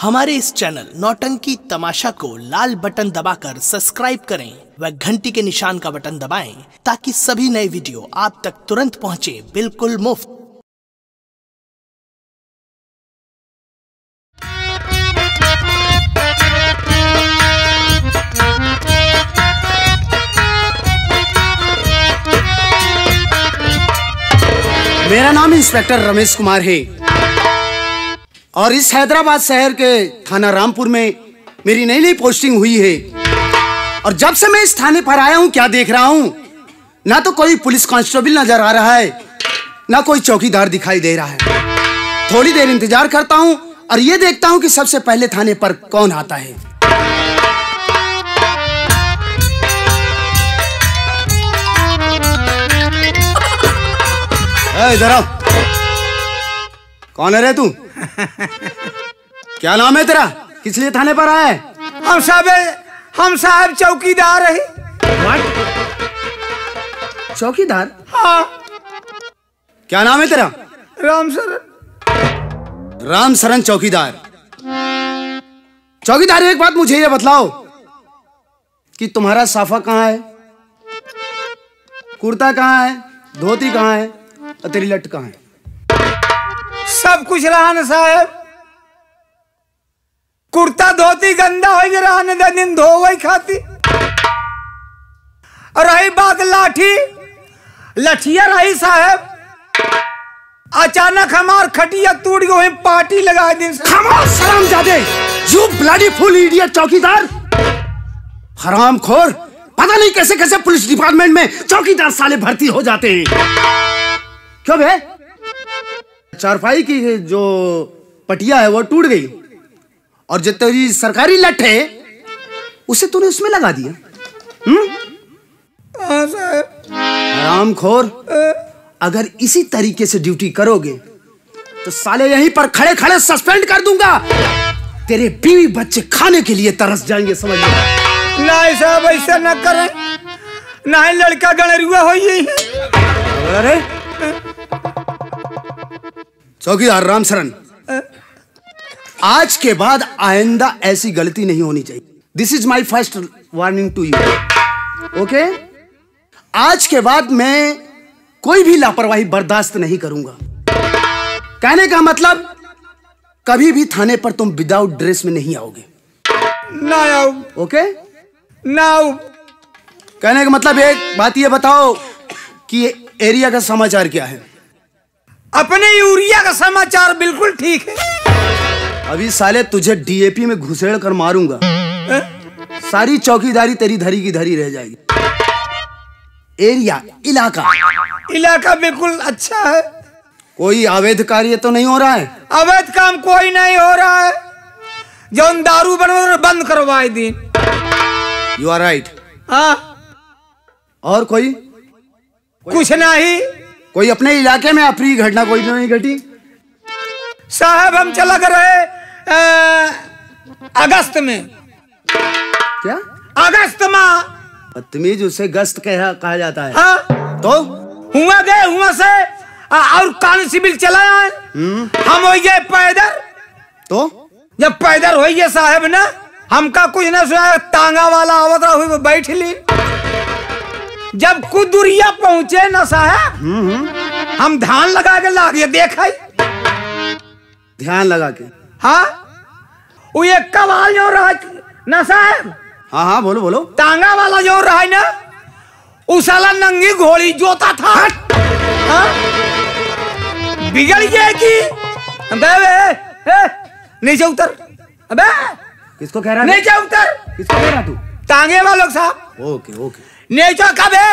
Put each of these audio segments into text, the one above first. हमारे इस चैनल नौटंकी तमाशा को लाल बटन दबाकर सब्सक्राइब करें व घंटी के निशान का बटन दबाएं ताकि सभी नए वीडियो आप तक तुरंत पहुंचे बिल्कुल मुफ्त। मेरा नाम इंस्पेक्टर रमेश कुमार है और इस हैदराबाद शहर के थाना रामपुर में मेरी नई नई पोस्टिंग हुई है। और जब से मैं इस थाने पर आया हूँ क्या देख रहा हूँ, ना तो कोई पुलिस कांस्टेबल नजर आ रहा है ना कोई चौकीदार दिखाई दे रहा है। थोड़ी देर इंतजार करता हूँ और ये देखता हूँ कि सबसे पहले थाने पर कौन आता है। इधर आओ। कौन है रे तू? क्या नाम है तेरा? किस लिए थाने पर आया है? हम साहब चौकीदार है। What? चौकीदार? हाँ। क्या नाम है तेरा? रामसरन। रामसरन चौकीदार एक बात मुझे ये बतलाओ कि तुम्हारा साफा कहाँ है, कुर्ता कहाँ है, धोती कहाँ है और तेरी लट कहाँ है? सब कुछ रहा ना साहब, कुर्ता धोती गंदा हो रहा ना, दिन धो वही खाती। और रही बात लाठी लठिया रही साहब, अचानक हमार खटिया टूट गई, पार्टी लगा दिन। खामोश हरामजादे, यू ब्लडी फूल इडियट। चौकीदार हरामखोर, पता नहीं कैसे कैसे पुलिस डिपार्टमेंट में चौकीदार साले भर्ती हो जाते हैं। क्यों बे? चारपाई की जो पटिया है वो टूट गई और जो तेरी सरकारी लट है उसे तूने उसमें लगा दिया। हरामखोर, अगर इसी तरीके से ड्यूटी करोगे तो साले यहीं पर खड़े खड़े सस्पेंड कर दूंगा। तेरे बीवी बच्चे खाने के लिए तरस जाएंगे, समझ लो। नहीं साहब, ऐसा ना करें, ना ही लड़का गणरुआ हो। अरे चौकीदार रामसरन, आज के बाद आइंदा ऐसी गलती नहीं होनी चाहिए। This is my first warning to you, okay? आज के बाद मैं कोई भी लापरवाही बर्दाश्त नहीं करूंगा। कहने का मतलब, कभी भी थाने पर तुम विदाउट ड्रेस में नहीं आओगे। ना आओ, ओके? ना आओ। कहने का मतलब, एक बात ये बताओ कि ये एरिया का समाचार क्या है? अपने यूरिया का समाचार बिल्कुल ठीक है। अभी साले तुझे डीएपी में घुसेड़ कर मारूंगा, सारी चौकीदारी तेरी धरी की धरी रह जाएगी। एरिया, इलाका बिल्कुल अच्छा है। कोई अवैध कार्य तो नहीं हो रहा है? अवैध काम कोई नहीं हो रहा है। जो दारू बनवा बंद करवाए दिन। You are right. हाँ, और कोई? कुछ नहीं। कोई अपने इलाके में अप्रिय घटना कोई नहीं घटी? साहब हम चला कर रहे अगस्त में। क्या? अगस्त माह। बदतमीज, उसे अगस्त कहा जाता है। हाँ? तो हुआ गए, हुआ से और कांस्टेबल चला आए, हम हो गए पैदल। तो जब पैदल हो गए साहब ना, हमका कुछ ना सुना, तांगा वाला आवत रहा हुई बैठ ली। जब कुदुरिया पहुंचे ना साहब, हम ध्यान लगा के लागे देखा ही। ध्यान लगा के? हाँ, वो ये कवाल जो रहा ना साहब। हाँ हाँ, बोलो बोलो। तांगा वाला जो रहा ना, उसला नंगी घोड़ी जोता था। हाँ? बिगड़ गया कि नीचे उतर। अबे किसको कह रहा? नीचे उतर। किसको कह रहा तू? तांगे वालों के साहब। Okay okay. नेचर कब है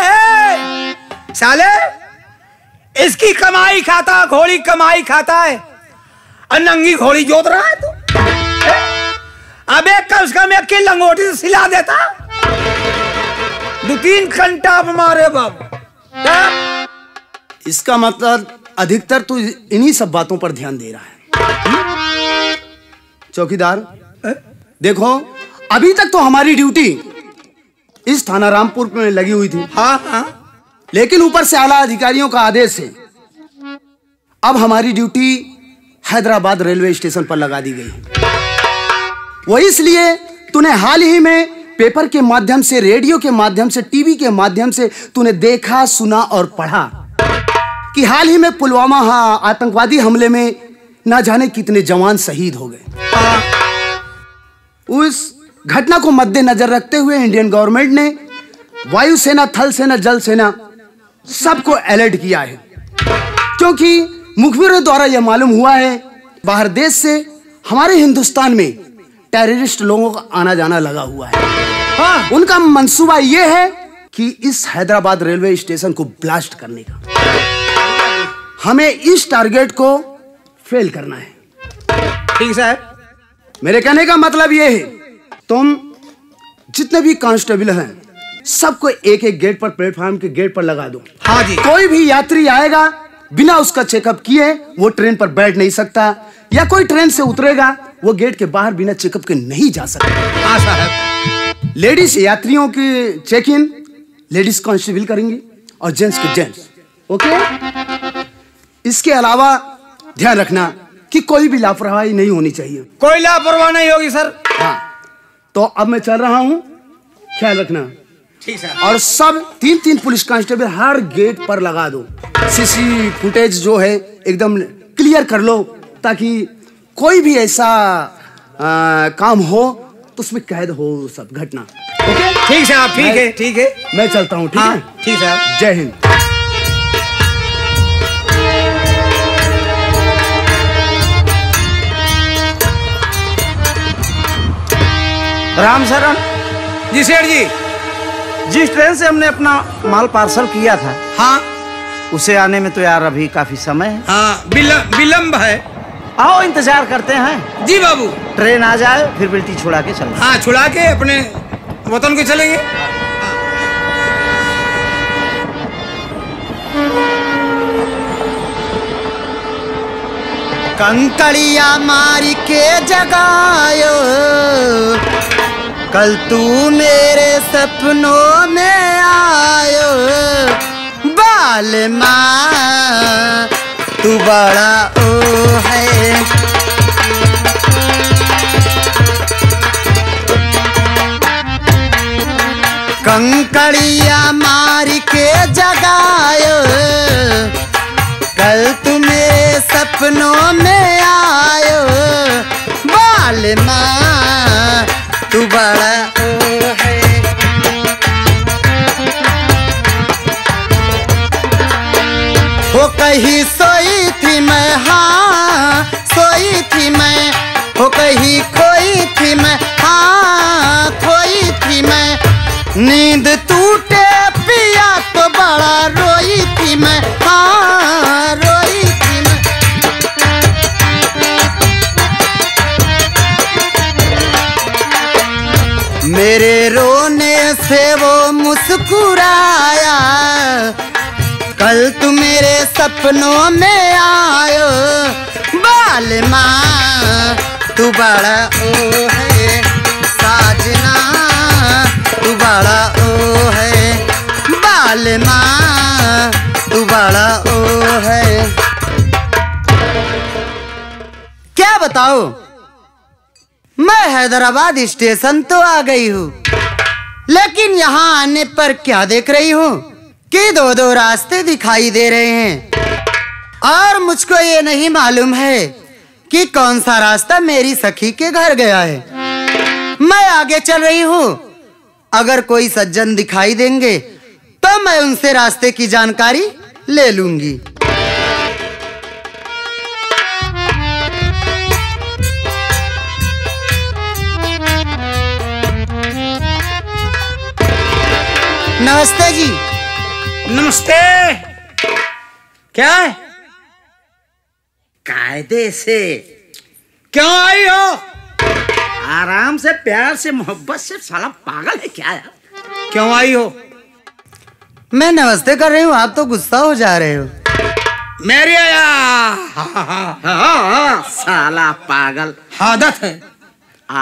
साले, इसकी कमाई खाता, घोड़ी कमाई खाता है, अनंगी घोड़ी जोत रहा है तू। अबे कम से कम एक की लंगोटी से सिला देता, दो तीन घंटा मारे बाप। इसका मतलब अधिकतर तू इन्हीं सब बातों पर ध्यान दे रहा है। चौकीदार देखो, अभी तक तो हमारी ड्यूटी इस थाना रामपुर में लगी हुई थी। हाँ हाँ। लेकिन ऊपर से आला अधिकारियों का आदेश है, अब हमारी ड्यूटी हैदराबाद रेलवे स्टेशन पर लगा दी गई है। वो इसलिए तूने हाल ही में पेपर के माध्यम से, रेडियो के माध्यम से, टीवी के माध्यम से तूने देखा, सुना और पढ़ा कि हाल ही में पुलवामा आतंकवादी हमले में ना जाने कितने जवान शहीद हो गए। उस घटना को मद्देनजर रखते हुए इंडियन गवर्नमेंट ने वायुसेना, थल सेना, जल सेना सबको अलर्ट किया है, क्योंकि मुखबिरों द्वारा यह मालूम हुआ है बाहर देश से हमारे हिंदुस्तान में टेररिस्ट लोगों का आना जाना लगा हुआ है। हाँ, उनका मंसूबा यह है कि इस हैदराबाद रेलवे स्टेशन को ब्लास्ट करने का। हमें इस टारगेट को फेल करना है। ठीक है साहब, मेरे कहने का मतलब यह है तुम जितने भी कांस्टेबल हैं सबको एक एक गेट पर, प्लेटफॉर्म के गेट पर लगा दो। हाँ जी। कोई भी यात्री आएगा बिना उसका चेकअप किए वो ट्रेन पर बैठ नहीं सकता, या कोई ट्रेन से उतरेगा वो गेट के बाहर बिना चेकअप के नहीं जा सकता। हाँ साहब। लेडीज यात्रियों की चेक इन लेडीज कांस्टेबल करेंगी और जेंट्स के जेंट्स। ओके। इसके अलावा ध्यान रखना कि कोई भी लापरवाही नहीं होनी चाहिए। कोई लापरवाही नहीं होगी सर। हाँ, तो अब मैं चल रहा हूँ, ख्याल रखना। ठीक है। और सब 3-3 पुलिस कांस्टेबल हर गेट पर लगा दो। सीसी फुटेज जो है एकदम क्लियर कर लो, ताकि कोई भी ऐसा काम हो तो उसमें कैद हो सब घटना। ओके। ठीक साहब, ठीक है, ठीक है, मैं चलता हूँ। ठीक है। ठीक साहब, जय हिंद। रामशरण जी, सेठ जी, जिस ट्रेन से हमने अपना माल पार्सल किया था, हाँ, उसे आने में तो यार अभी काफी समय है। हाँ, विलंब है। आओ इंतजार करते हैं। जी बाबू। ट्रेन आ जाए फिर बिल्टी छुड़ा के चलेंगे। हाँ, छुड़ा के अपने वतन को चलेंगे। कंकड़िया मारी के जगायो, कल तू मेरे सपनों में आयो। बाल माँ तू बड़ा ओ है, कंकड़िया मार के जगायो, कल तू मेरे सपनों में आयो। बाल माँ तू बड़ा ओ है। वो कहीं सोई थी मैं, हाँ सोई थी मैं, वो कहीं खोई थी मैं, हाँ खोई थी मैं। नींद टूटे पिया तो बड़ा रोई थी मैं, हाँ रोई थी मैं। मेरे रोने से वो मुस्कुराया, कल तू मेरे सपनों में आयो। बाल माँ तू बड़ा ओ है, साजना तू बड़ा ओ है। बाल माँ तू बड़ा ओ है। क्या बताओ, मैं हैदराबाद स्टेशन तो आ गई हूँ, लेकिन यहाँ आने पर क्या देख रही हूँ कि 2-2 रास्ते दिखाई दे रहे हैं, और मुझको ये नहीं मालूम है कि कौन सा रास्ता मेरी सखी के घर गया है। मैं आगे चल रही हूँ, अगर कोई सज्जन दिखाई देंगे तो मैं उनसे रास्ते की जानकारी ले लूंगी। नमस्ते जी। नमस्ते। क्या है? कायदे से। क्यों आई हो? आराम से, प्यार से, मोहब्बत से। साला पागल है क्या यार? क्यों आई हो? मैं नमस्ते कर रही हूँ, आप तो गुस्सा हो जा रहे हो। मेरी आया। हाँ, साला पागल। आदत है,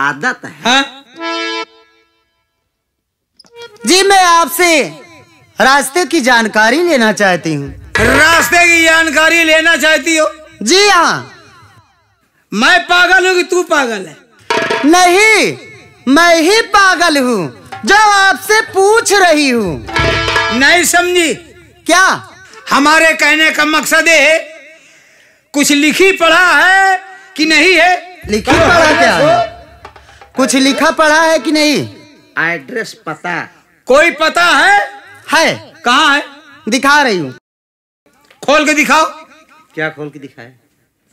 आदत है। हाँ? जी, मैं आपसे रास्ते की जानकारी लेना चाहती हूँ। रास्ते की जानकारी लेना चाहती हो? जी हाँ। मैं पागल हूँ कि तू पागल है? नहीं, मैं ही पागल हूँ जो आपसे पूछ रही हूँ। नहीं समझी क्या? हमारे कहने का मकसद है कुछ लिखी पढ़ा है कि नहीं है? लिखा पढ़ा क्या है? कुछ लिखा पढ़ा है कि नहीं? एड्रेस पता कोई पता है? है। कहाँ है? दिखा रही हूँ। खोल के दिखाओ। क्या खोल के दिखाए?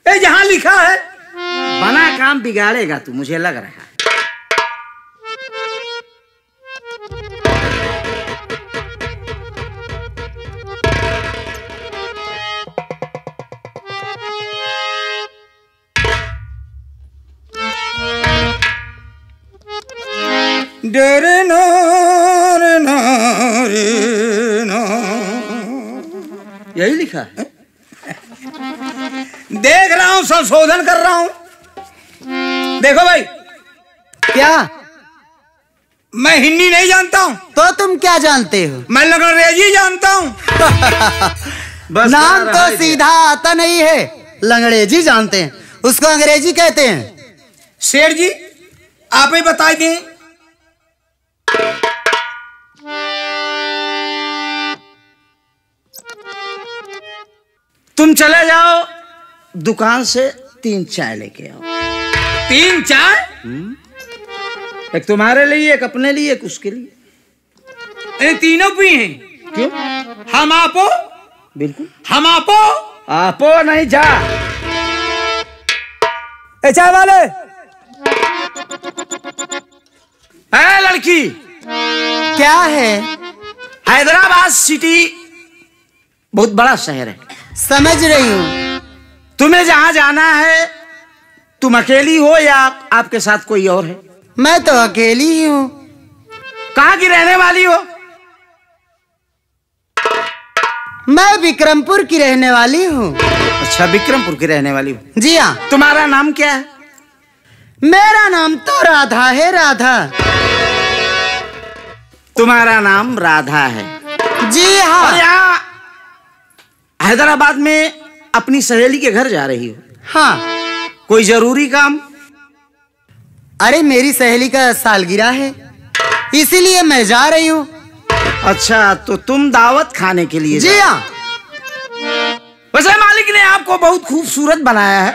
ए जहाँ लिखा है। बना काम बिगाड़ेगा तू, मुझे लग रहा है। डरे ना रे ना रे ना, यही लिखा है। देख रहा हूँ, संशोधन कर रहा हूँ। देखो भाई। क्या? मैं हिंदी नहीं जानता हूँ। तो तुम क्या जानते हो? मैं लंगड़ेजी जानता हूँ। नाम तो सीधा आता नहीं है, लंगड़ेजी जानते हैं, उसको अंग्रेजी कहते हैं। शेर जी आप ही बता दें। तुम चले जाओ, दुकान से 3 चाय लेके आओ। 3 चाय? एक तुम्हारे लिए, एक अपने लिए, एक उसके लिए। ये तीनों पी हैं। क्यों? हम आपो। बिल्कुल हम आपो। आपो नहीं जा। ए चाय वाले, ए लड़की, क्या है? हैदराबाद सिटी बहुत बड़ा शहर है। समझ रही हूँ। तुम्हें जहाँ जाना है, तुम अकेली हो या आपके साथ कोई और है? मैं तो अकेली ही हूँ। कहाँ की रहने वाली हो? मैं विक्रमपुर की रहने वाली हूँ। अच्छा, विक्रमपुर की रहने वाली हो? जी हाँ। तुम्हारा नाम क्या है? मेरा नाम तो राधा है। राधा? तुम्हारा नाम राधा है? जी हाँ। और यहाँ हैदराबाद में अपनी सहेली के घर जा रही हो? हाँ। कोई जरूरी काम? अरे मेरी सहेली का सालगिरह है, इसीलिए मैं जा रही हूँ। अच्छा, तो तुम दावत खाने के लिए? जी हाँ। वैसे मालिक ने आपको बहुत खूबसूरत बनाया है,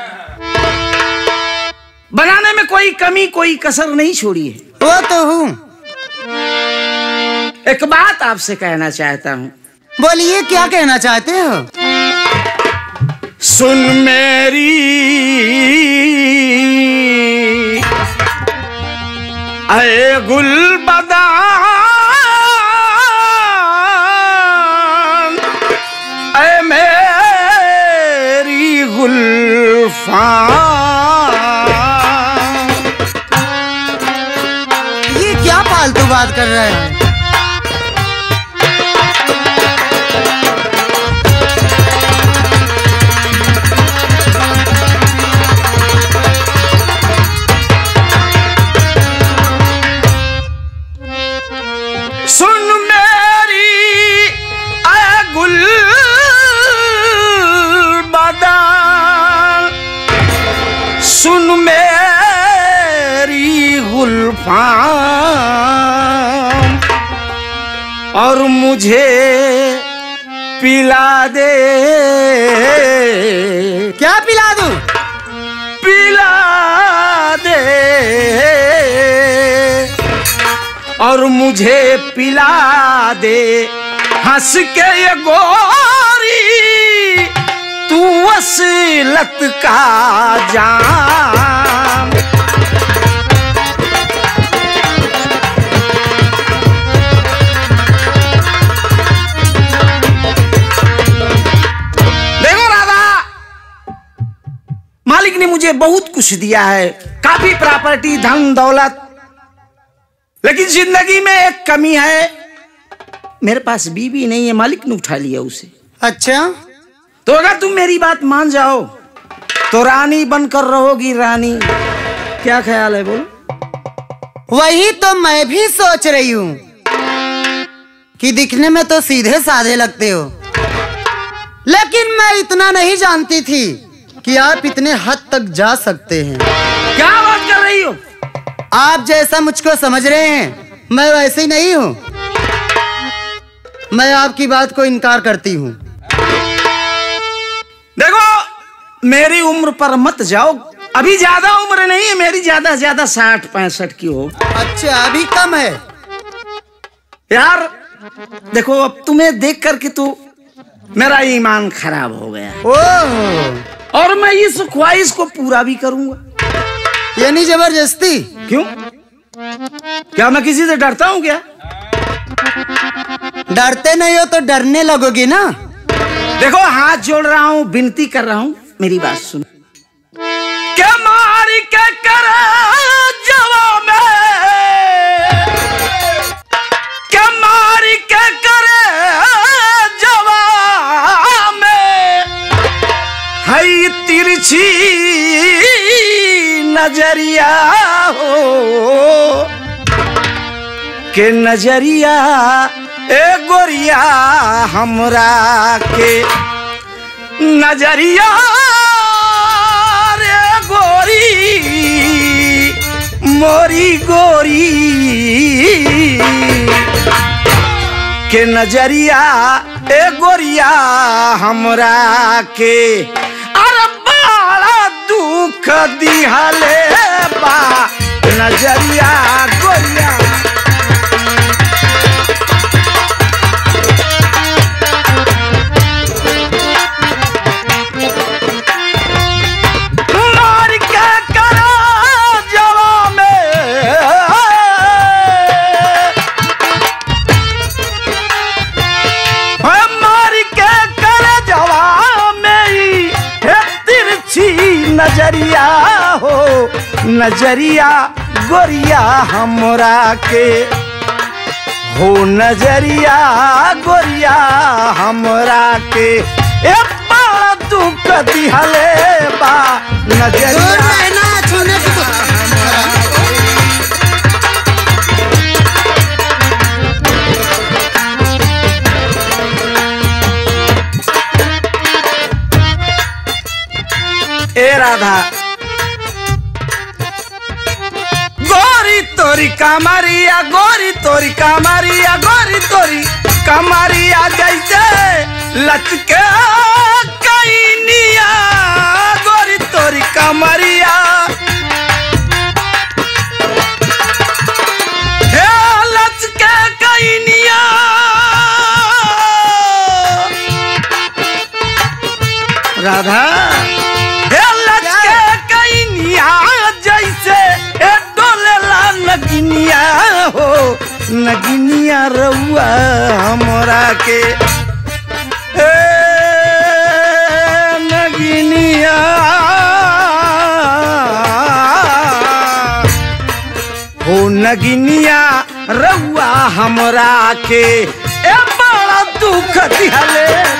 बनाने में कोई कमी कोई कसर नहीं छोड़ी है। वो तो हूँ। एक बात आपसे कहना चाहता हूँ। बोलिए, क्या कहना चाहते हो? सुन मेरी अये गुलबदान, अये मेरी गुलफान। ये क्या फालतू बात कर रहे हैं? और मुझे पिला दे। क्या पिला दूं? पिला दे और मुझे पिला दे, हंस के ये गोरी तू असलत का जाम। मालिक ने मुझे बहुत कुछ दिया है, काफी प्रॉपर्टी, धन दौलत, लेकिन जिंदगी में एक कमी है, मेरे पास बीवी नहीं है। मालिक ने उठा लिया उसे। अच्छा, तो अगर तुम मेरी बात मान जाओ तो रानी बनकर रहोगी। रानी? क्या ख्याल है? बोलो। वही तो मैं भी सोच रही हूँ कि दिखने में तो सीधे साधे लगते हो, लेकिन मैं इतना नहीं जानती थी कि आप इतने हद तक जा सकते हैं। क्या बात कर रही हो? आप जैसा मुझको समझ रहे हैं मैं वैसे ही नहीं हूँ। मैं आपकी बात को इनकार करती हूँ। देखो मेरी उम्र पर मत जाओ, अभी ज्यादा उम्र नहीं है मेरी, ज्यादा से ज्यादा 60-65 की हो। अच्छा अभी कम है यार। देखो अब तुम्हें देख करके तो मेरा ईमान खराब हो गया। ओह, और मैं इस ख्वाहिश को पूरा भी करूंगा। यानी जबरदस्ती? क्यों, क्या मैं किसी से डरता हूँ क्या? डरते नहीं हो तो डरने लगोगे ना। देखो हाथ जोड़ रहा हूँ, विनती कर रहा हूँ, मेरी बात सुनो। क्या मारी क्या करे जवाब में, क्या मारी क्या करे जवाब में, है तिरछी नजरिया हो के नजरिया ए गोरिया हमरा के नजरिया रे गोरी मोरी गोरी के नजरिया ए गोरिया हमरा के अरे बड़ा दुख दिहले बा नजरिया गोरिया। नजरिया हो नजरिया गोरिया हमरा के, हो नजरिया गोरिया हमरा के, दुख दिहले बा नजरिया। ए राधा गोरी तोरी कामरिया, गोरी तोरी कामरिया, गोरी तोरी कामरिया जैसे लचके कैनिया, गोरी तोरी कामरिया लचके कैनिया राधा नगिनिया हो नगिनिया रहुआ हमरा के, ए नगिनिया हो नगिनिया रहुआ हमरा के, ए बड़ा दुख दिहले।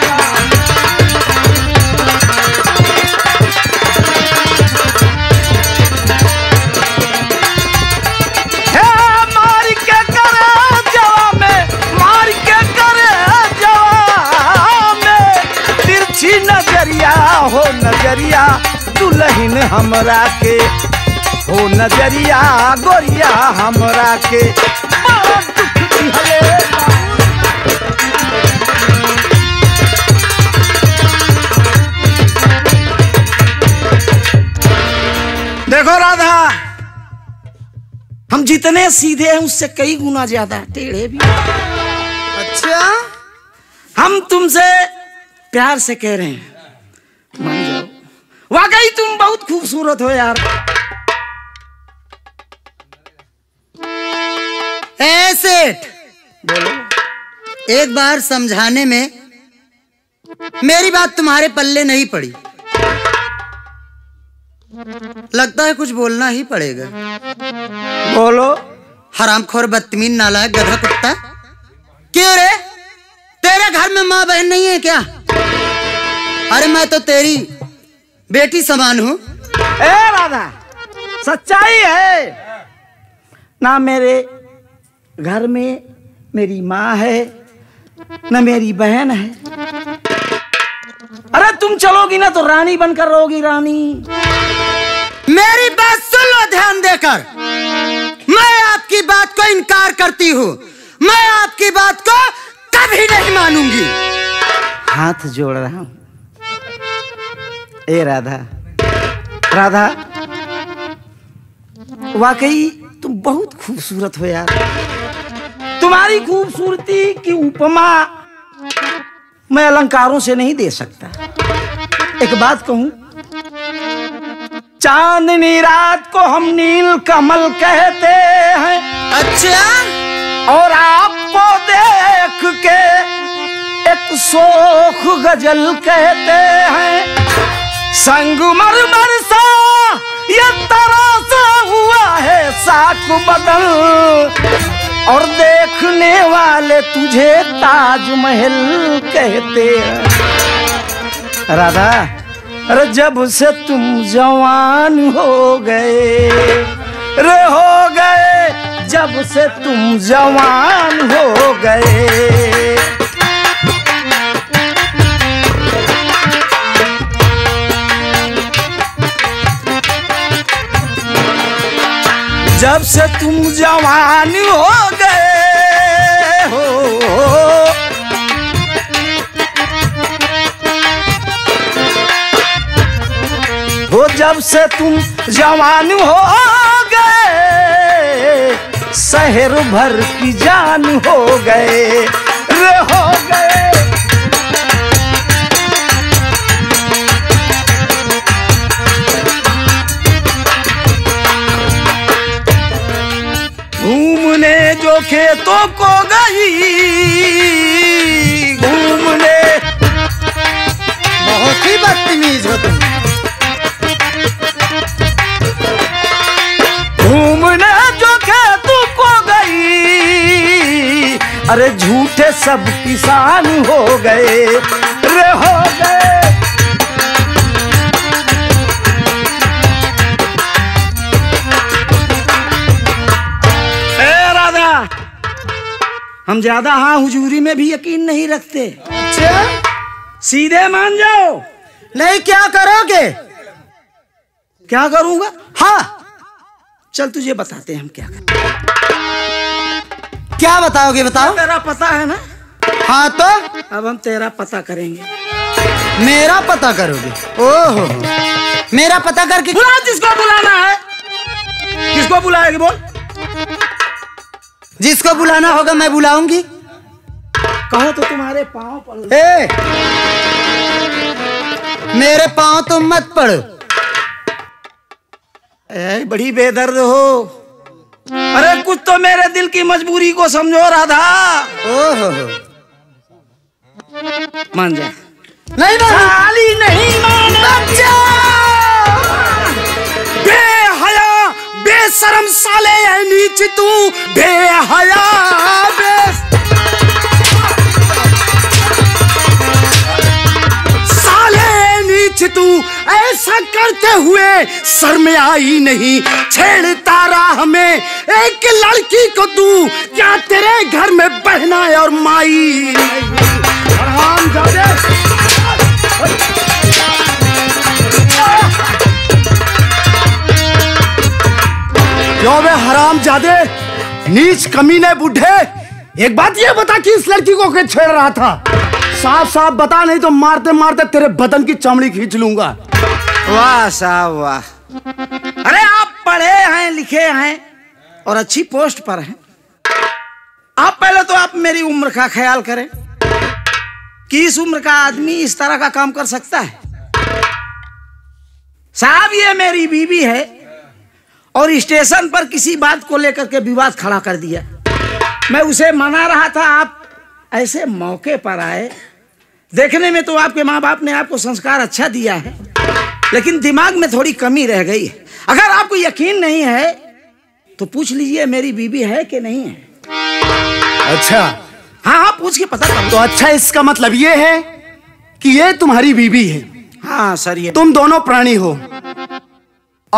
हो नजरिया दुल्हन हमरा के, हो नजरिया गोरिया हमरा के। देखो राधा हम जितने सीधे हैं उससे कई गुना ज्यादा टेढ़े भी। अच्छा हम तुमसे प्यार से कह रहे हैं मान जाओ, वाकई तुम बहुत खूबसूरत हो यार। ए सेठ बोलो, एक बार समझाने में मेरी बात तुम्हारे पल्ले नहीं पड़ी, लगता है कुछ बोलना ही पड़ेगा। बोलो हरामखोर बदतमीज नालायक गधा कुत्ता। क्यों रे तेरे घर में माँ बहन नहीं है क्या? अरे मैं तो तेरी बेटी समान हूँ। ए राधा सच्चाई है ना, मेरे घर में मेरी माँ है ना मेरी बहन है। अरे तुम चलोगी ना तो रानी बनकर रहोगी। रानी मेरी बात सुन लो ध्यान देकर, से इनकार करती हूँ। मैं आपकी बात को कभी नहीं मानूंगी। हाथ जोड़ रहा हूँ। ए राधा, राधा वाकई तुम बहुत खूबसूरत हो यार। तुम्हारी खूबसूरती की उपमा मैं अलंकारों से नहीं दे सकता। एक बात कहूं, चांदनी रात को हम नील कमल कहते हैं। अच्छा, और आपको देख के एक सोख गजल कहते हैं। संगमरमर सा ये तरासा हुआ है साक बदन, और देखने वाले तुझे ताजमहल कहते हैं। राधा, अरे जब से तुम जवान हो गए, जब से तुम जवान हो गए। जब से तुम जवान हो गए हो, जब से तुम जवान हो गए, शहर भर की जान हो गए, रे हो गए। घूमने जो खेतों को गई, घूमने। बहुत ही बदतमीज हो तुम। अरे झूठे सब किसान हो गए, रे हो गए। ए राधा, हम ज्यादा हाँ हुजूरी में भी यकीन नहीं रखते। अच्छा, सीधे मान जाओ। नहीं, क्या करोगे? क्या करूंगा? हाँ चल, तुझे बताते हैं हम क्या करें। क्या बताओगे? बताओ। तेरा पता है ना? हाँ, तो अब हम तेरा पता करेंगे। मेरा पता करोगे? ओहो, मेरा पता करके बुला जिसको बुलाना है। किसको बुलाएगी बोल? जिसको बुलाना होगा मैं बुलाऊंगी। कहो तो तुम्हारे पाँव पड़ो। ए, मेरे पाँव तो मत पड़ो। ए, बड़ी बेदर्द हो। अरे कुछ तो मेरे दिल की मजबूरी को समझो राधा। ओहो, मान जा। नहीं मान, खाली नहीं मान। बेहया बेशरम साले, है नीच तू बेहया। तू ऐसा करते हुए सर में आई नहीं, छेड़ता रहा हमें। एक लड़की को तू क्या तेरे घर में बहना है और माई? क्यों बे हरामजादे, नीच कमीने बूढ़े, एक बात ये बता कि इस लड़की को क्या छेड़ रहा था? साफ साफ बता, नहीं तो मारते मारते तेरे बदन की चमड़ी खींच लूंगा। वाह साहब वाह, अरे आप पढ़े हैं, लिखे हैं और अच्छी पोस्ट पर हैं। आप पहले तो आप मेरी उम्र का ख्याल करें कि इस उम्र का आदमी इस तरह का काम कर सकता है। साहब, ये मेरी बीवी है और स्टेशन पर किसी बात को लेकर के विवाद खड़ा कर दिया। मैं उसे मना रहा था, आप ऐसे मौके पर आए। देखने में तो आपके माँ बाप ने आपको संस्कार अच्छा दिया है, लेकिन दिमाग में थोड़ी कमी रह गई है। अगर आपको यकीन नहीं है तो पूछ लीजिए मेरी बीवी है कि नहीं है। अच्छा, हाँ हाँ, पूछ के पता करो। तो अच्छा, इसका मतलब ये है कि ये तुम्हारी बीवी है। हाँ सर, ये तुम दोनों प्राणी हो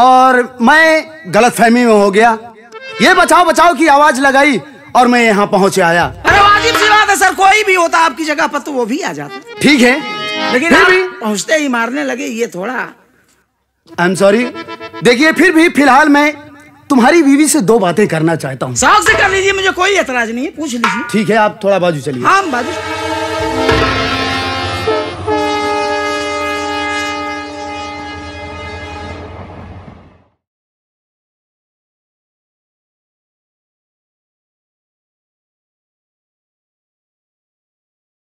और मैं गलतफहमी में हो गया। ये बचाओ बचाओ की आवाज लगाई और मैं यहाँ पहुँच आया। अरे वाजिब सी बात है सर, कोई भी होता आपकी जगह पर तो वो भी आ जाता। ठीक है, लेकिन आप पहुँचते ही मारने लगे, ये थोड़ा। I am sorry. देखिए, फिर भी फिलहाल मैं तुम्हारी बीवी से दो बातें करना चाहता हूँ। साहब से कर लीजिए, मुझे कोई एतराज नहीं है, पूछ लीजिए। ठीक है, आप थोड़ा बाजू चलिए। हाँ, बाजू।